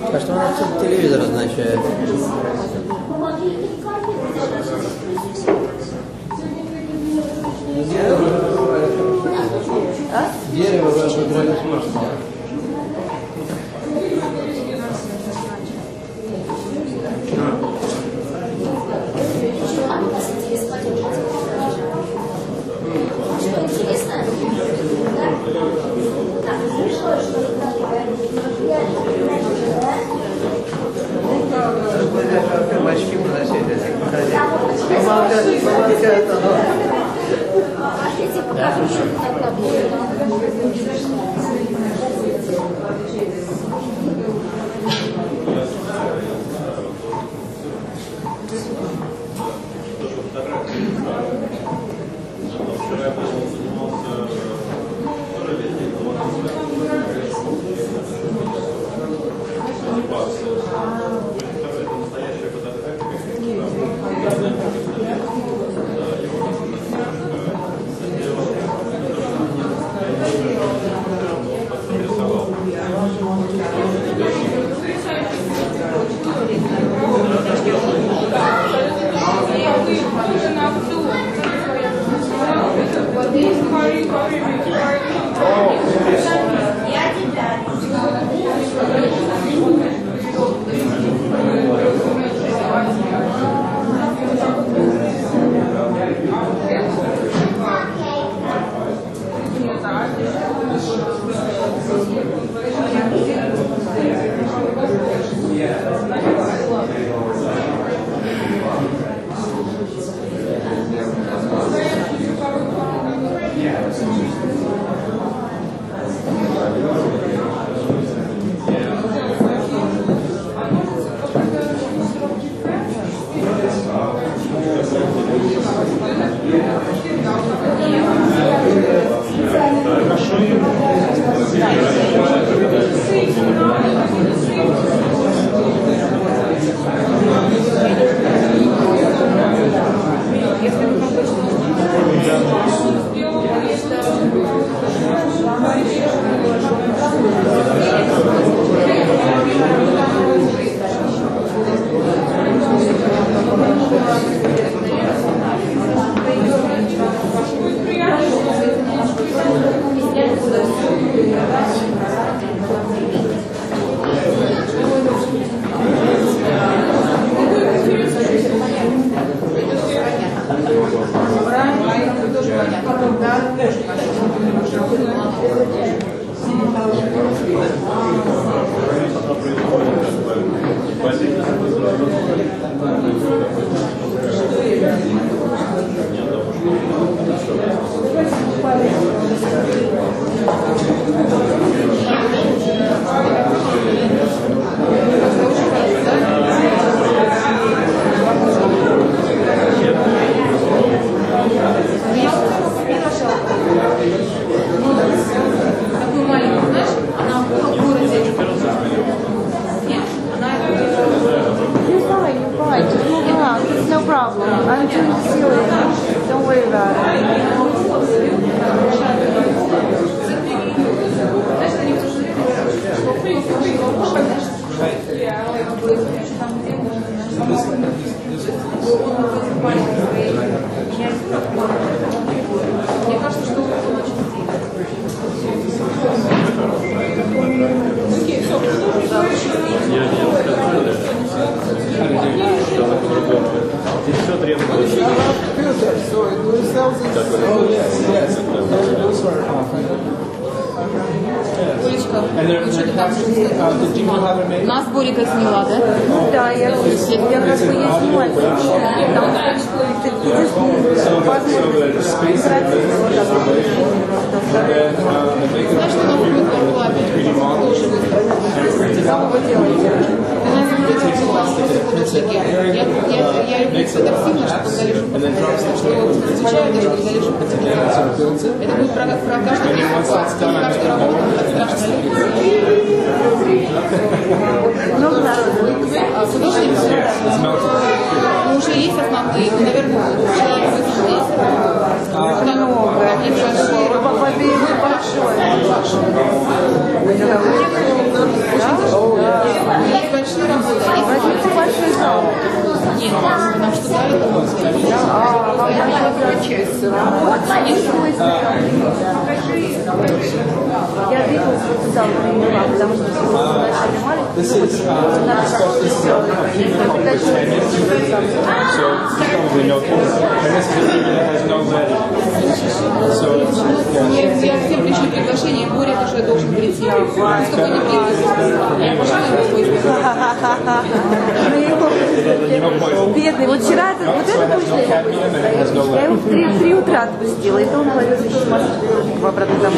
А что она тут телевизор означает? Дерево даже брали с марта. Oh, yeah. Всем пришли приглашение, и Боря, что я должен прийти. Бедный, вот вчера вот это нужно, я его в 3 утра отпустила, и то он говорил, что в обратно домой.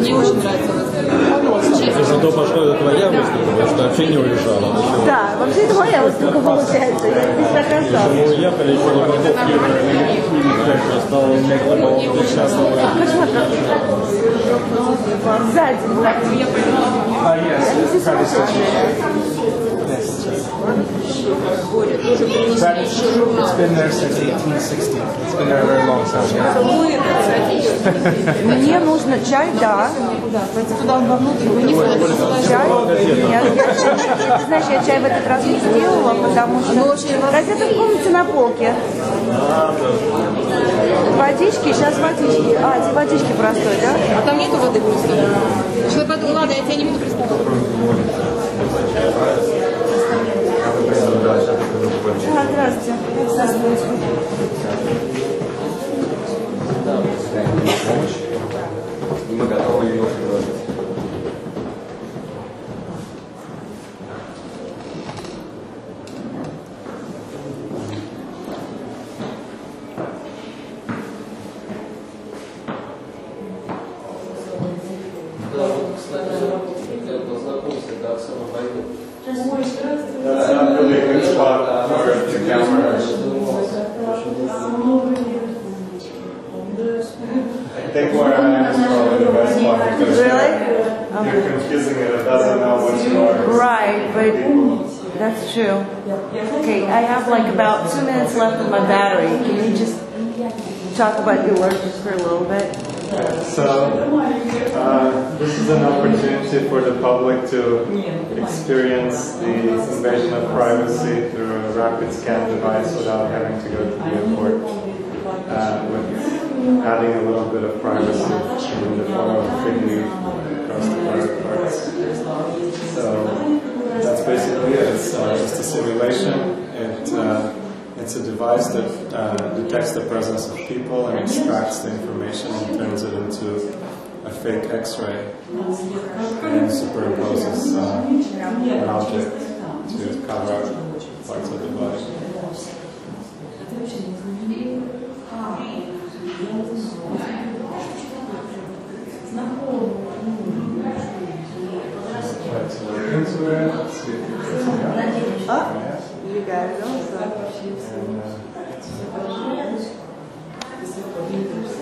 Мне очень нравится. Зато пошло, это твоя выставка, потому что вообще не уезжала. Да, вообще это моя выставка получается, я здесь оказалась. Мы уехали еще на Баковке, It's been there since 1860. It's been there a very long time. Мне нужно чай, да. Туда он вовнутрь, не входит. Чай? Нет. Знаешь, я чай в этот раз не сделала, потому что газета в комнате на полке. Водички, сейчас водички. А, эти водички простой, да? А там нету воды просто. Что потом, ладно, я тебя не буду приступать. Здравствуйте. Здравствуйте. И мы готовы ее предложить. Talk about your work just for a little bit. So this is an opportunity for the public to experience the invasion of privacy through a rapid scan device without having to go to the airport, with adding a little bit of privacy in the form of preview across the private parts. So that's basically it. It's just a simulation. It's a device that detects the presence of people and extracts the information and turns it into a fake X-ray and superimposes an object to cover up parts of the body. Right, so we're into it. Let's see if it gets me up. You got it also. And,